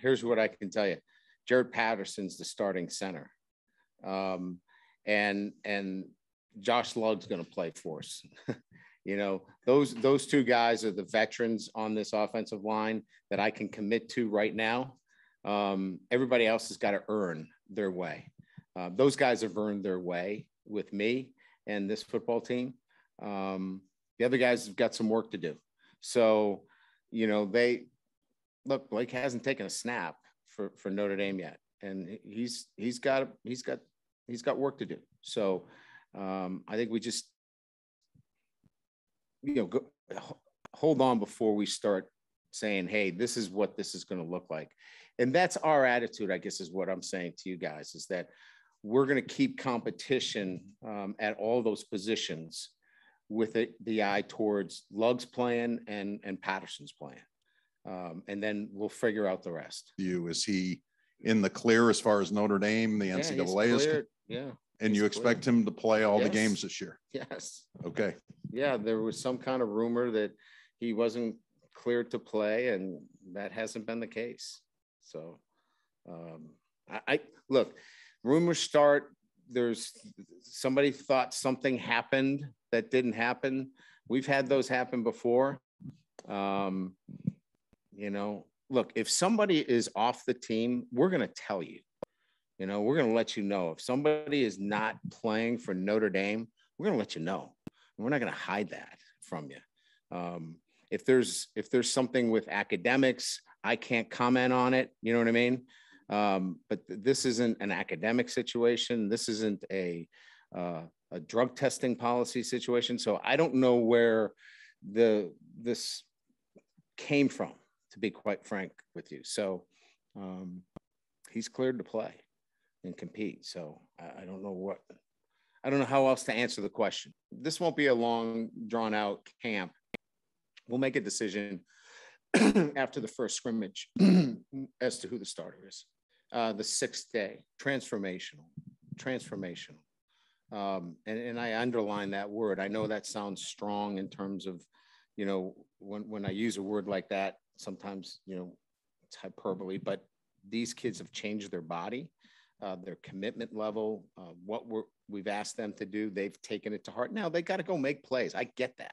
here's what I can tell you. Jared Patterson's the starting center. And Josh Lugg's going to play for us. You know, those two guys are the veterans on this offensive line that I can commit to right now. Everybody else has got to earn their way. Those guys have earned their way with me and this football team. The other guys have got some work to do. So, you know, look, Blake hasn't taken a snap for Notre Dame yet. And he's got work to do. So I think we just, you know, hold on before we start saying, hey, this is what this is going to look like. And that's our attitude, I guess, is what I'm saying to you guys, is that we're going to keep competition at all those positions with the eye towards Lugg's plan and Patterson's plan. And then we'll figure out the rest. Is he in the clear as far as Notre Dame, the NCAA is cleared? Yeah. And you expect him to play all the games this year? Yes. Okay. Yeah, there was some kind of rumor that he wasn't cleared to play, and that hasn't been the case. So, I look, rumors start. There's somebody thought something happened that didn't happen. We've had those happen before. You know, look, if somebody is off the team, we're going to tell you. You know, we're going to let you know. If somebody is not playing for Notre Dame, we're going to let you know. We're not going to hide that from you. If there's something with academics, I can't comment on it. You know what I mean? But this isn't an academic situation. This isn't a drug testing policy situation. So I don't know where this came from, to be quite frank with you. So he's cleared to play and compete. So I don't know how else to answer the question. This won't be a long, drawn out camp. We'll make a decision after the first scrimmage as to who the starter is. The sixth day, transformational. And I underline that word. I know that sounds strong in terms of, you know, when I use a word like that, sometimes, you know, it's hyperbole, but these kids have changed their body. Their commitment level, what we've asked them to do, they've taken it to heart. Now they got to go make plays. I get that,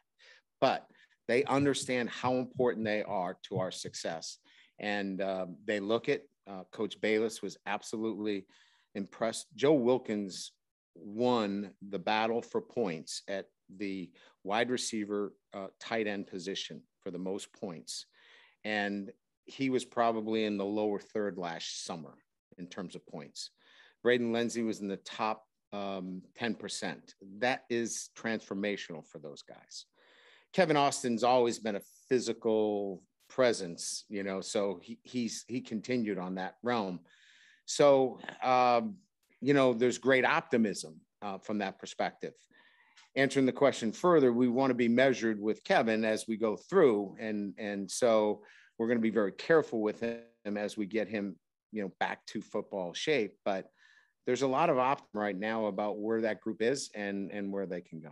but they understand how important they are to our success, and they look at. Coach Baylis was absolutely impressed. Joe Wilkins won the battle for points at the wide receiver, tight end position for the most points, and he was probably in the lower third last summer in terms of points. Braden Lindsay was in the top 10%. That is transformational for those guys. Kevin Austin's always been a physical presence, you know, so he continued on that realm. So, you know, there's great optimism from that perspective. Answering the question further, we want to be measured with Kevin as we go through. And so we're going to be very careful with him as we get him, you know, back to football shape, but there's a lot of optimism right now about where that group is and where they can go.